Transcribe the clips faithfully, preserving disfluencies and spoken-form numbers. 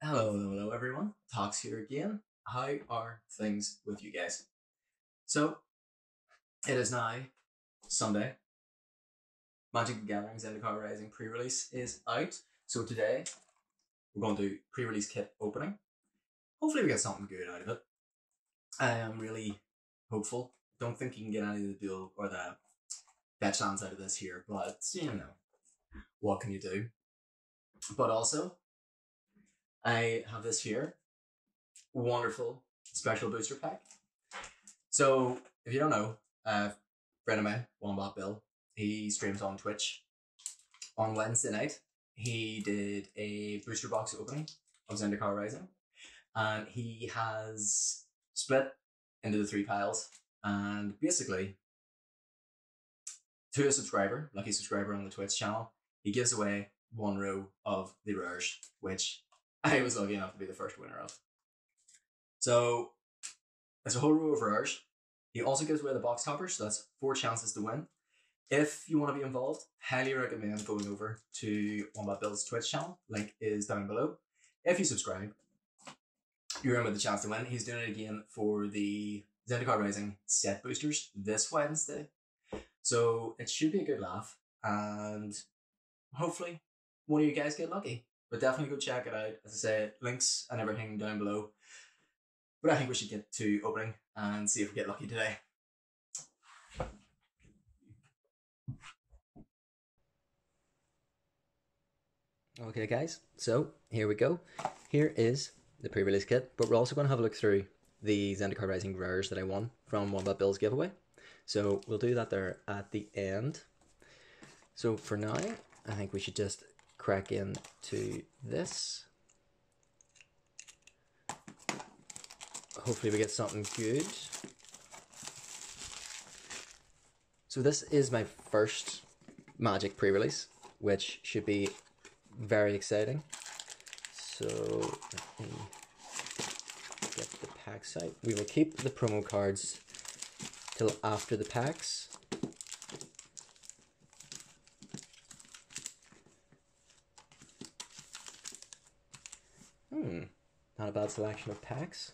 Hello, hello everyone, Tox here again. How are things with you guys? So, it is now Sunday. Magic the Gathering Zendikar Rising pre-release is out. So today, we're going to do pre-release kit opening. Hopefully we get something good out of it. I am really hopeful. Don't think you can get any of the dual or the fetch lands out of this here, but you know, what can you do? But also, I have this here, wonderful special booster pack. So if you don't know, uh, friend of mine, Wombat Bill, he streams on Twitch. On Wednesday night, he did a booster box opening of Zendikar Rising, and he has split into the three piles, and basically, to a subscriber, lucky subscriber on the Twitch channel, he gives away one row of the rares, which I was lucky enough to be the first winner of. So there's a whole row of rares. He also gives away the box toppers, so that's four chances to win. If you want to be involved, highly recommend going over to Wombat Bill's Twitch channel. Link is down below. If you subscribe, you're in with a chance to win. He's doing it again for the Zendikar Rising set boosters this Wednesday. So it should be a good laugh, and hopefully one of you guys get lucky. But definitely go check it out. As I say, links and everything down below. But I think we should get to opening and see if we get lucky today. Okay guys, so here we go. Here is the pre-release kit, but we're also going to have a look through the Zendikar Rising rares that I won from Wombat Bill's giveaway. So we'll do that there at the end. So for now, I think we should just crack into this. Hopefully we get something good. So this is my first Magic pre-release, which should be very exciting. So let me get the pack site. We will keep the promo cards till after the packs. Hmm, not a bad selection of packs.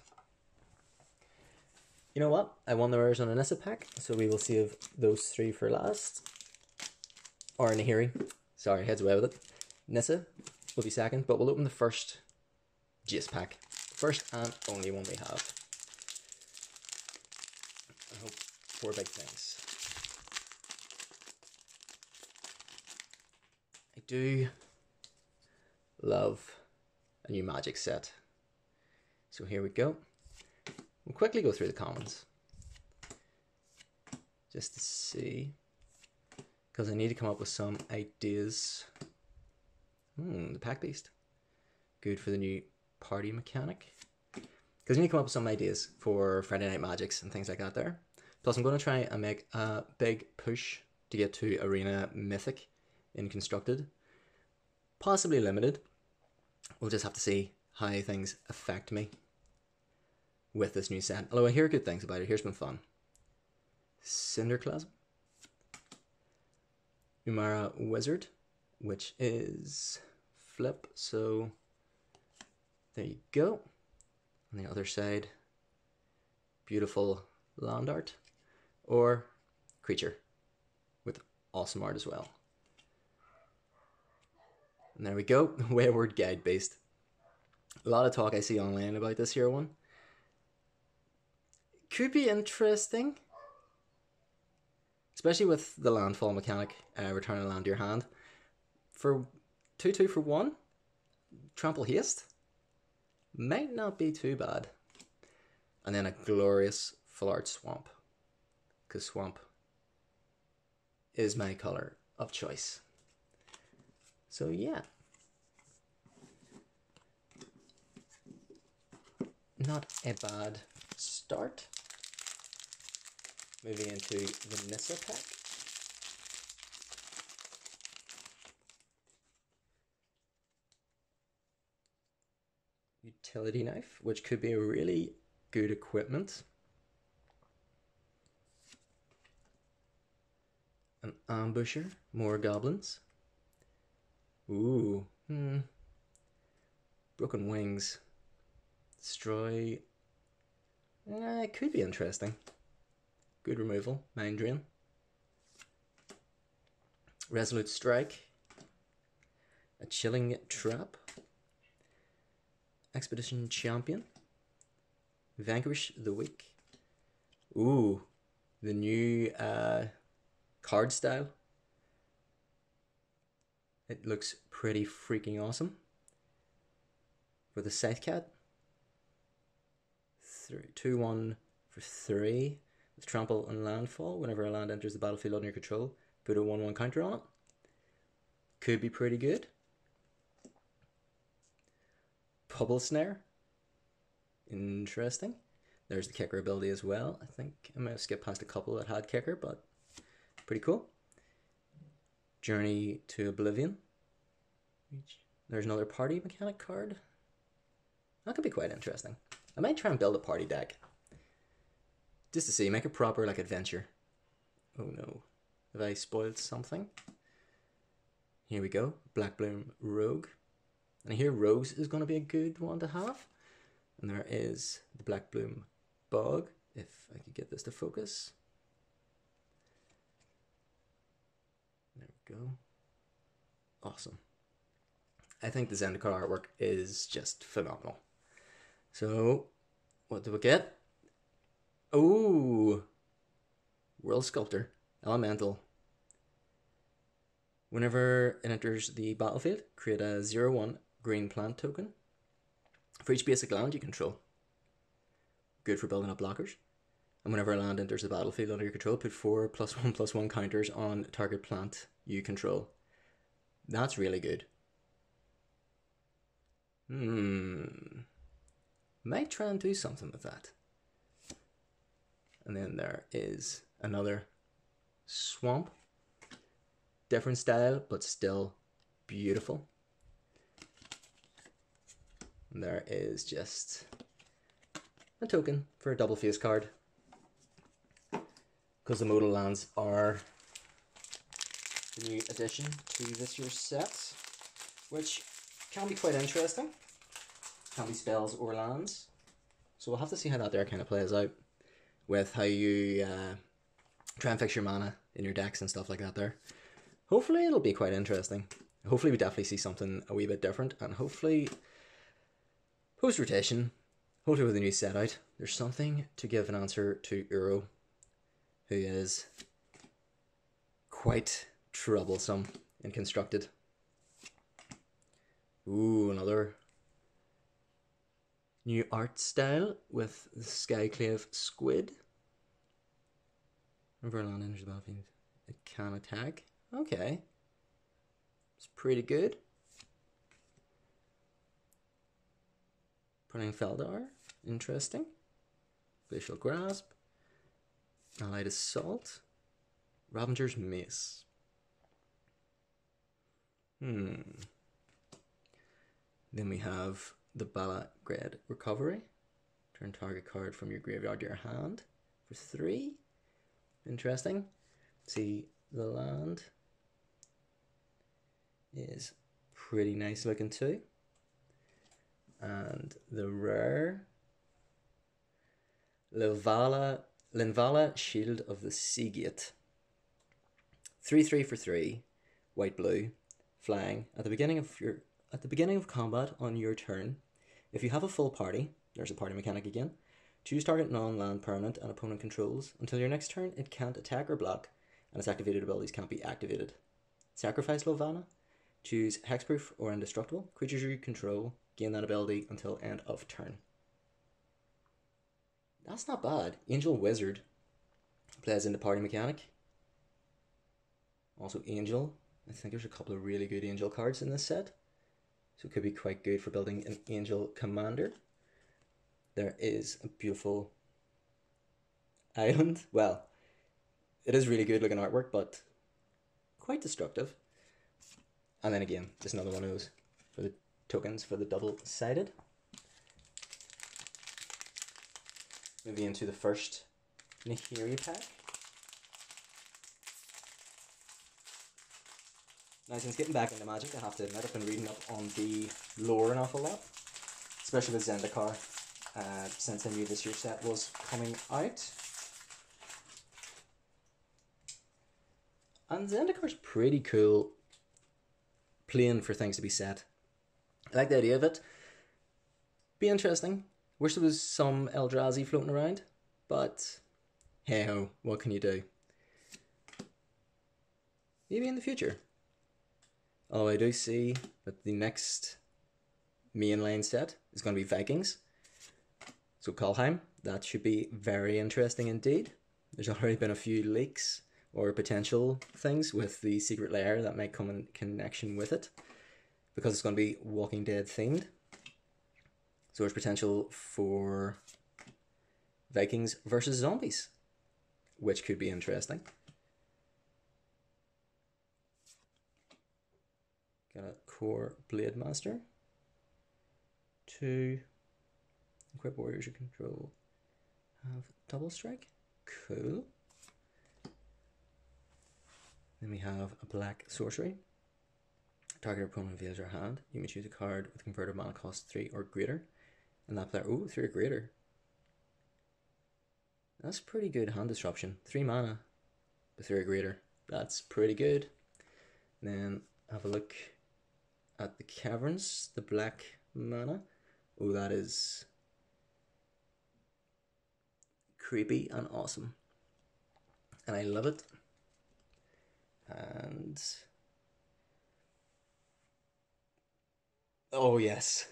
You know what? I won the rares on a Nissa pack, so we will save those three for last. Or Nahiri. Sorry, heads away with it. Nissa will be second, but we'll open the first Jace pack. First and only one we have. I hope four big things. I do love a new Magic set. So here we go. We'll quickly go through the commons just to see, because I need to come up with some ideas. Hmm, the pack beast, good for the new party mechanic, because I need to come up with some ideas for Friday Night Magics and things like that there. Plus I'm going to try and make a big push to get to Arena Mythic in Constructed, possibly Limited. We'll just have to see how things affect me with this new set. Although I hear good things about it. Here's been fun. Cinderclasm. Umara Wizard, which is flip. So there you go. On the other side, beautiful land art or creature with awesome art as well. And there we go, Wayward Guide Beast. A lot of talk I see online about this here one. Could be interesting. Especially with the landfall mechanic, uh, return a land to your hand. For two two for one, Trample Haste might not be too bad. And then a glorious full art swamp, because swamp is my colour of choice. So yeah, not a bad start. Moving into the Nissa pack. Utility knife, which could be a really good equipment. An ambusher, more goblins. Ooh, hmm. Broken Wings. Destroy. Uh, it could be interesting. Good removal. Mind Drain. Resolute Strike. A Chilling Trap. Expedition Champion. Vanquish the Weak. Ooh, the new uh, card style. It looks pretty freaking awesome. For the Scythe Cat. two one for three. With Trample and Landfall. Whenever a land enters the battlefield under your control, put a one one counter on it. Could be pretty good. Pubble Snare. Interesting. There's the kicker ability as well. I think I might have skipped past a couple that had kicker, but pretty cool. Journey to Oblivion. There's another party mechanic card. That could be quite interesting. I might try and build a party deck. Just to see, make a proper like adventure. Oh no. Have I spoiled something? Here we go. Black Bloom Rogue. And I hear Rose is going to be a good one to have. And there is the Black Bloom Bog, if I could get this to focus. There we go. Awesome. I think the Zendikar artwork is just phenomenal. So, what do we get? Oh! World Sculptor. Elemental. Whenever it enters the battlefield, create a zero one green plant token for each basic land you control. Good for building up blockers. And whenever a land enters the battlefield under your control, put four plus one plus one counters on target plant you control. That's really good. Hmm. Might try and do something with that. And then there is another swamp. Different style, but still beautiful. There is just a token for a double face card. Because the modal lands are the new addition to this year's set, which can be quite interesting. Can be spells or lands. So we'll have to see how that there kind of plays out with how you uh, try and fix your mana in your decks and stuff like that there. Hopefully it'll be quite interesting. Hopefully we definitely see something a wee bit different, and hopefefully post rotation, hopefully with a new set out, there's something to give an answer to Uro, who is quite troublesome and constructed. Ooh, another new art style with the Skyclave Squid. Whenever a land enters the battlefield, it can attack. Okay. It's pretty good. Burning Feldar, interesting. Glacial Grasp, Allied Assault, Ravenger's Mace. Hmm. Then we have the Bala Ged Recovery. Turn target card from your graveyard to your hand for three. Interesting. See, the land is pretty nice looking too. And the rare, Linvala, Linvala Shield of the Sea Gate. three three for three, white blue, flying. At the beginning of your at the beginning of combat on your turn, if you have a full party, there's a party mechanic again. Choose target non-land permanent and opponent controls until your next turn. It can't attack or block, and its activated abilities can't be activated. Sacrifice Linvala. Choose Hexproof or Indestructible. Creatures you control gain that ability until end of turn. That's not bad. Angel Wizard plays into party mechanic. Also Angel. I think there's a couple of really good Angel cards in this set. So it could be quite good for building an Angel Commander. There is a beautiful island. Well, it is really good looking artwork, but quite destructive. And then again, just another one of those for the tokens for the double-sided. Moving into the first Nahiri pack. Now, since getting back into Magic, I have to admit I've been reading up on the lore an awful lot. especially with Zendikar, uh, since I knew this year's set was coming out. And Zendikar's pretty cool playing for things to be set. I like the idea of it. Be interesting. Wish there was some Eldrazi floating around, but hey ho, what can you do? Maybe in the future. Although I do see that the next mainline set is going to be Vikings. So Kaldheim, that should be very interesting indeed. There's already been a few leaks or potential things with the secret lair that might come in connection with it, because it's going to be Walking Dead themed. So there's potential for Vikings versus zombies, which could be interesting. Got a core Blade Master. Two equip warriors you control have double strike. Cool. Then we have a black sorcery. Target opponent reveals your hand. You may choose a card with converted mana cost three or greater. And that player, ooh, three or greater. That's pretty good hand disruption. Three mana, but three or greater. That's pretty good. And then have a look at the caverns, the black mana. Oh, that is creepy and awesome. And I love it. And oh yes.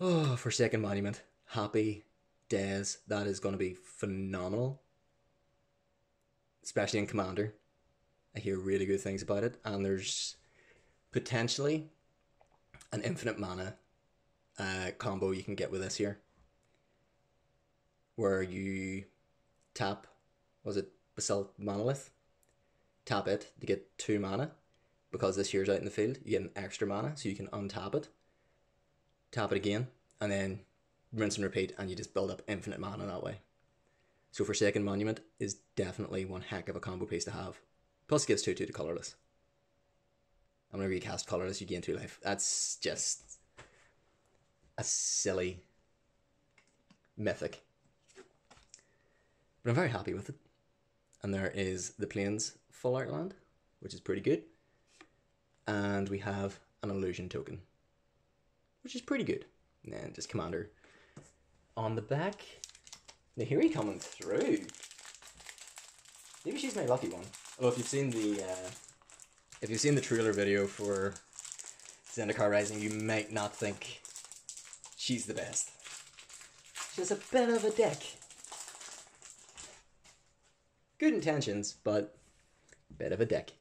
Oh, Forsaken Monument. Happy days. That is going to be phenomenal. Especially in Commander. I hear really good things about it. And there's potentially an infinite mana uh, combo you can get with this here. Where you tap, was it Basalt Monolith? Tap it to get two mana. Because this here's out in the field, you get an extra mana, so you can untap it. Tap it again, and then rinse and repeat, and you just build up infinite mana that way. So Forsaken Monument is definitely one heck of a combo piece to have. Plus it gives two two to Colourless. And whenever you cast Colourless, you gain two life. That's just a silly mythic. But I'm very happy with it. And there is the Plains Full Outland, which is pretty good. And we have an illusion token, which is pretty good. And just Commander on the back. Nahiri coming through. Maybe she's my lucky one. Oh, if you've seen the uh, if you've seen the trailer video for Zendikar Rising, you might not think she's the best. She's a bit of a dick. Good intentions, but bit of a dick.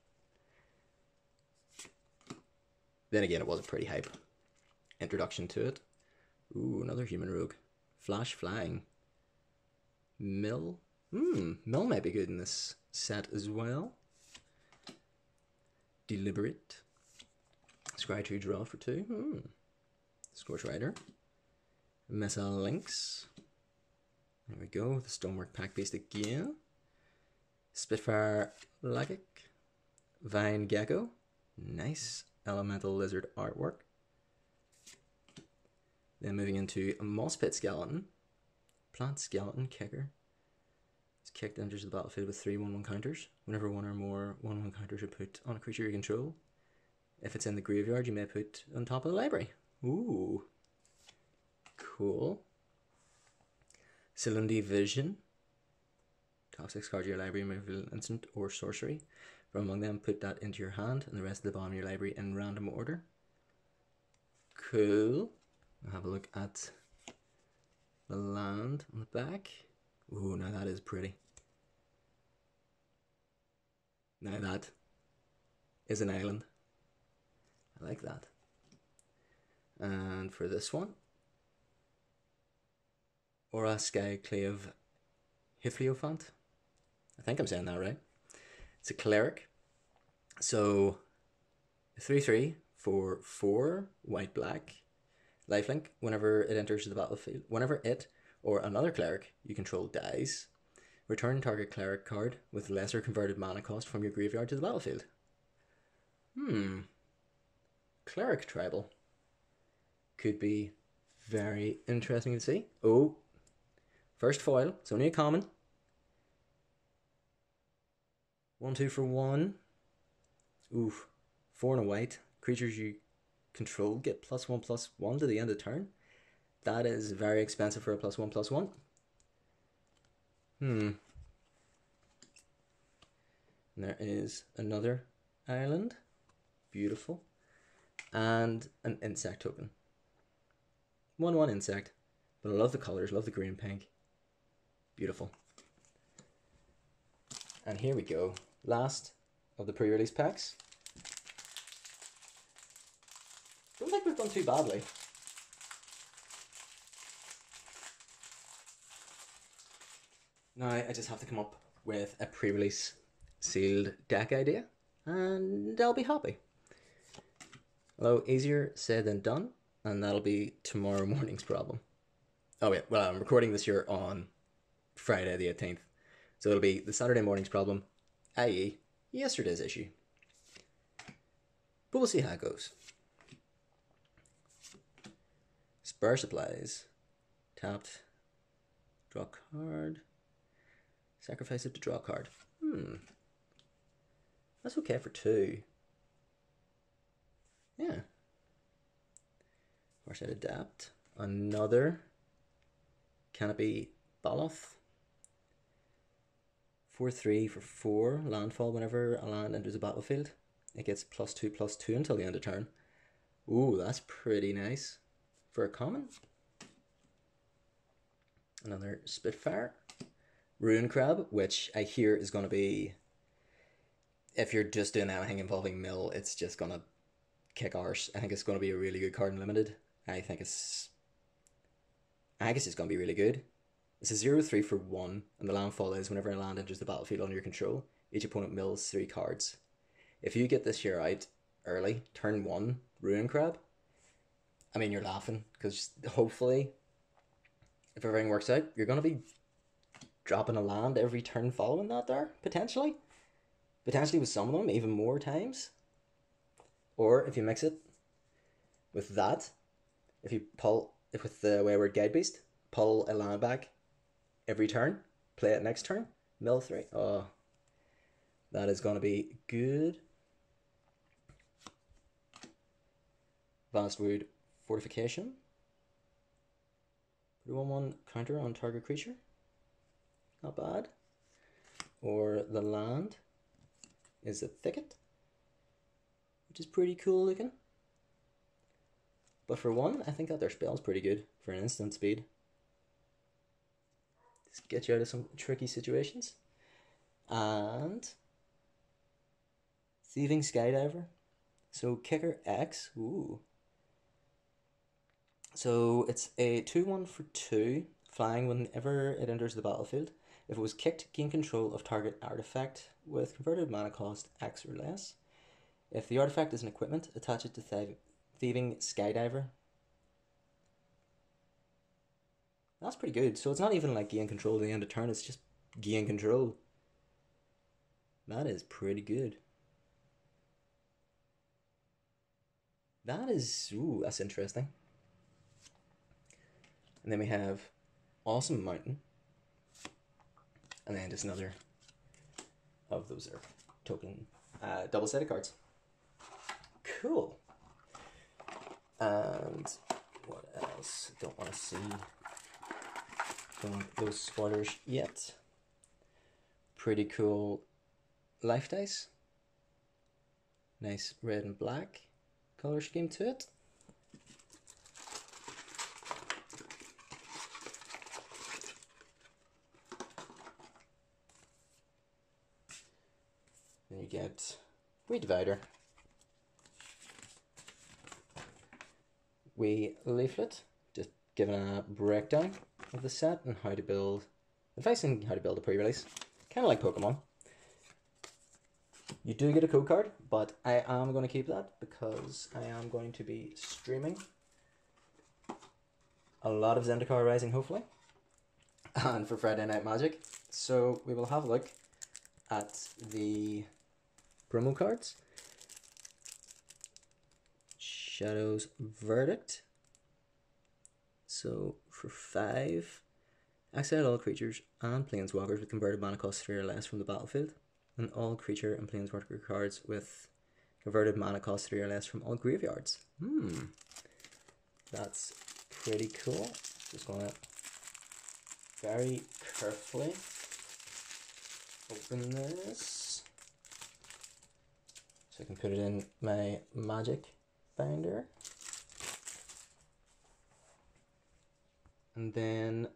Then again, it was a pretty hype introduction to it. Ooh, another human rogue. Flash flying. Mill. Hmm, Mill might be good in this set as well. Deliberate. Scry two, draw for two. Hmm. Scorch Rider. Missile Lynx. There we go. The Stonework Pack Beast again. Spitfire Lagic. Vine Gecko. Nice. Elemental Lizard artwork. Then moving into a Moss Pit Skeleton. Plant Skeleton Kicker. It's kicked, enters the battlefield with three one one counters. Whenever one or more one one counters are put on a creature you control, if it's in the graveyard, you may put on top of the library. Ooh. Cool. Silundi Vision. Top six cards of your library may reveal an instant or sorcery. From among them, put that into your hand and the rest of the bottom of your library in random order. Cool. I'll have a look at the land on the back. Ooh, now that is pretty. Now that is an island. I like that. And for this one, Umara Skyclave Hifliophant. I think I'm saying that right. It's a cleric, so three three for four white black lifelink. Whenever it enters the battlefield, whenever it or another cleric you control dies, return target cleric card with lesser converted mana cost from your graveyard to the battlefield. Hmm. Cleric tribal. could be very interesting to see. Oh, first foil. It's only a common. One, two for one. Oof. Four and a white. Creatures you control get plus one, plus one to the end of the turn. That is very expensive for a plus one, plus one. Hmm. And there is another island. Beautiful. And an insect token. One, one insect. But I love the colors, love the green, pink. Beautiful. And here we go. Last of the pre-release packs. Don't think we've done too badly. Now I just have to come up with a pre-release sealed deck idea and I'll be happy. Although easier said than done, and that'll be tomorrow morning's problem. Oh yeah, well I'm recording this here on Friday the eighteenth, so it'll be the Saturday morning's problem, that is yesterday's issue. But we'll see how it goes. Spare supplies. Tapped. Draw card. Sacrifice it to draw a card. Hmm. That's okay for two. Yeah. Or should I adapt? Another Canopy Baloth. four three for four. Landfall. Whenever a land enters the battlefield, it gets plus two plus two until the end of turn. Ooh, that's pretty nice. For a common. Another Spitfire. Ruin Crab, which I hear is going to be, if you're just doing anything involving mill, it's just going to kick arse. I think it's going to be a really good card in Limited. I think it's, I guess it's going to be really good. It's a zero three for one, and the landfall is whenever a land enters the battlefield under your control, each opponent mills three cards. If you get this here out early, turn one, Ruin Crab, I mean, you're laughing, because hopefully, if everything works out, you're going to be dropping a land every turn following that there, potentially. Potentially with some of them, even more times. Or if you mix it with that, if you pull, if with the Wayward Guide Beast, pull a land back every turn, play it next turn, mill three. Oh, that is going to be good. Vastwood Fortification. Put a one one counter on target creature. Not bad. Or the land is a thicket, which is pretty cool looking. But for one, I think that their spell's pretty good for an instant speed. Just get you out of some tricky situations. And Thieving Skydiver. So kicker X. Ooh. So it's a two one for two, flying whenever it enters the battlefield. If it was kicked, gain control of target artifact with converted mana cost X or less. If the artifact is an equipment, attach it to Thie Thieving Skydiver. That's pretty good. So it's not even like gain control at the end of turn, it's just gain control. That is pretty good. That is... ooh, that's interesting. And then we have Awesome Mountain. And then just another of those are token uh, double set of cards. Cool. And what else? Don't want to see those spoilers yet. Pretty cool life dice. Nice red and black color scheme to it. And you get Wee Divider, Wee Leaflet, just giving a breakdown of the set and how to build, advice on how to build a pre-release, kind of like Pokemon. You do get a code card, but I am going to keep that because I am going to be streaming a lot of Zendikar Rising, hopefully, and for Friday Night Magic, so we will have a look at the promo cards. Shadows Verdict, So for five, exile all creatures and planeswalkers with converted mana cost three or less from the battlefield, and all creature and planeswalker cards with converted mana cost three or less from all graveyards. Hmm, that's pretty cool. Just gonna very carefully open this so I can put it in my magic binder. And then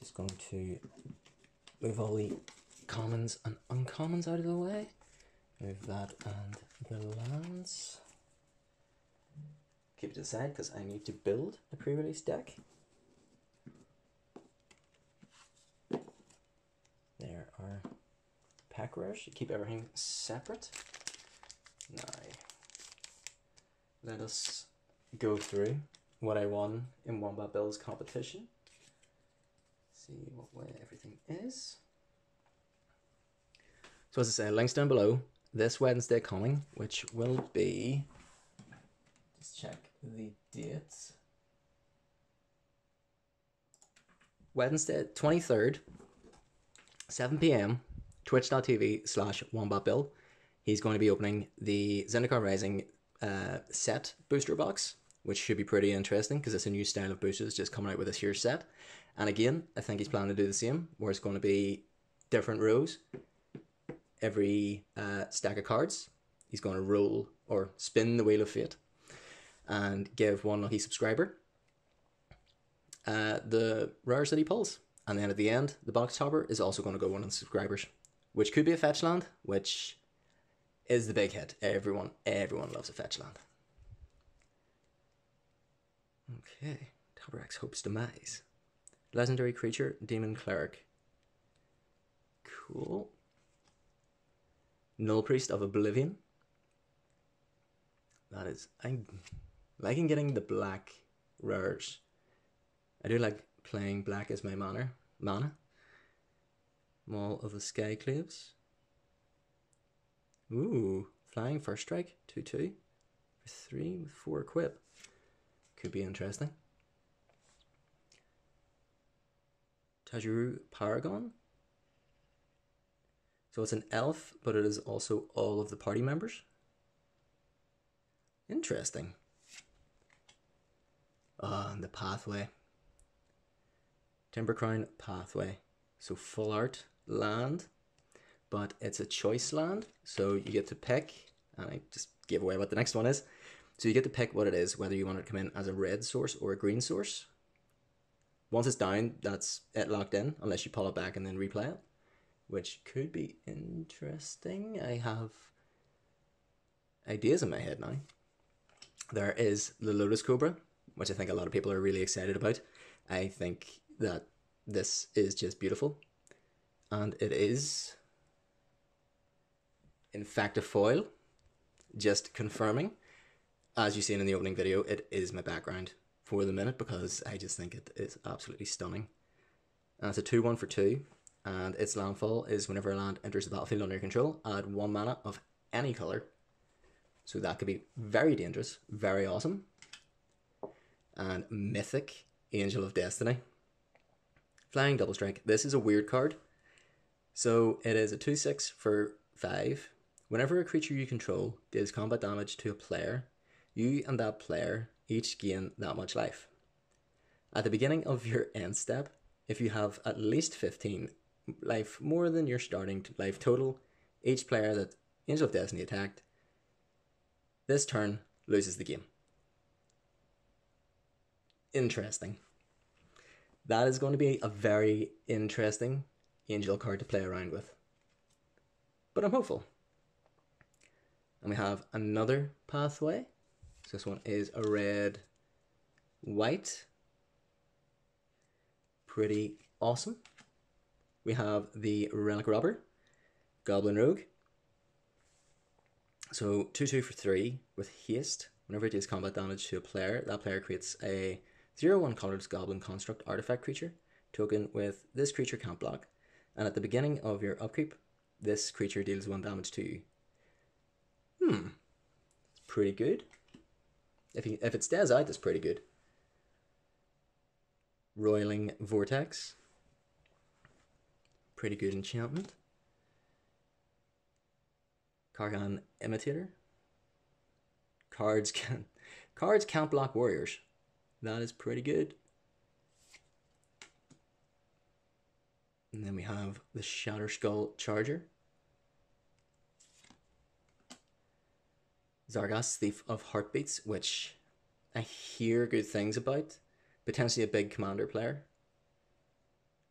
just going to move all the commons and uncommons out of the way. Move that and the lands. Keep it aside because I need to build a pre-release deck. There are pack rares. You keep everything separate. Now, let us go through what I won in Wombat Bill's competition. See what way everything is. So as I said, links down below. This Wednesday coming, which will be, let's check the dates. Wednesday twenty-third, seven p m, twitch dot t v slash Wombat Bill. He's going to be opening the Zendikar Rising uh, set booster box, which should be pretty interesting because it's a new style of boosters just coming out with this year's set. And again, I think he's planning to do the same, where it's going to be different rows. Every uh, stack of cards, he's going to roll or spin the Wheel of Fate and give one lucky subscriber uh, the rares that he pulls. And then at the end, the box topper is also going to go one on subscribers, which could be a fetch land, which is the big hit. Everyone, everyone loves a fetch land. Okay, Topper X Hope's Demise. Legendary creature, Demon Cleric. Cool. Null Priest of Oblivion. That is, I'm liking getting the black rares. I do like playing black as my mana. Mana. Wall of the Sky Cliffs. Ooh, Flying First Strike, two two. For three with four equip. Could be interesting. Tajuru Paragon. So it's an elf, but it is also all of the party members. Interesting. Ah, and the pathway. Timbercrown Pathway. So full art land, but it's a choice land. So you get to pick, and I just gave away what the next one is. So you get to pick what it is, whether you want it to come in as a red source or a green source. Once it's down, that's it locked in, unless you pull it back and then replay it, which could be interesting. I have ideas in my head now. There is the Lotus Cobra, which I think a lot of people are really excited about. I think that this is just beautiful. And it is, in fact, a foil, just confirming. As you've seen in the opening video, it is my background for the minute because I just think it is absolutely stunning. And it's a two one for two. And its landfall is whenever a land enters the battlefield under your control, add one mana of any colour. So that could be very dangerous, very awesome. And Mythic, Angel of Destiny. Flying Double Strike. This is a weird card. So it is a two six for five. Whenever a creature you control deals combat damage to a player, you and that player each gain that much life. At the beginning of your end step, if you have at least fifteen life more than your starting life total, each player that Angel of Destiny attacked this turn loses the game. Interesting. That is going to be a very interesting angel card to play around with, but I'm hopeful. And we have another pathway. So this one is a red white, pretty awesome. We have the Relic Robber, Goblin Rogue. So two two for three with haste. Whenever it deals combat damage to a player, that player creates a zero one colored Goblin Construct artifact creature token with this creature can't block. And at the beginning of your upkeep, this creature deals one damage to you. Hmm, it's pretty good. If, he, if it stays out, it's pretty good. Roiling Vortex. Pretty good enchantment. Kargan Imitator. Cards can cards can't block warriors. That is pretty good. And then we have the Shatter Skull Charger. Zargas, Thief of Heartbeats, which I hear good things about. Potentially a big commander player,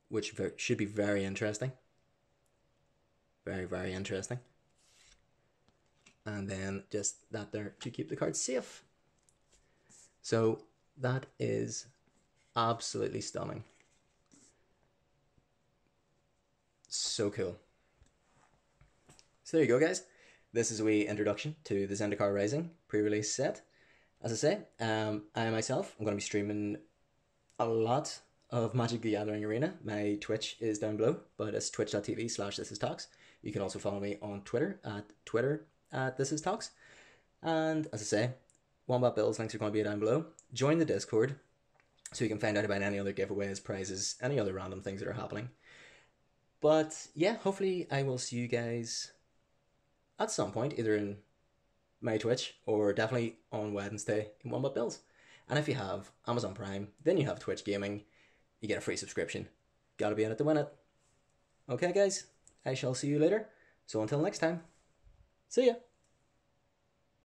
which should be very interesting. Very, very interesting. And then just that there to keep the cards safe. So that is absolutely stunning. So cool. So there you go, guys. This is a wee introduction to the Zendikar Rising pre-release set. As I say, um, I myself, I'm going to be streaming a lot of Magic the Gathering Arena. My Twitch is down below, but it's twitch dot t v slash this is tox. You can also follow me on Twitter at Twitter at ThisIsTox. And as I say, Wombat Bill's links are going to be down below. Join the Discord so you can find out about any other giveaways, prizes, any other random things that are happening. But yeah, hopefully I will see you guys at some point, either in my Twitch or definitely on Wednesday in Wombat Bills. And if you have Amazon Prime, then you have Twitch Gaming, you get a free subscription. Gotta be in it to win it. Okay guys, I shall see you later. So until next time, see ya.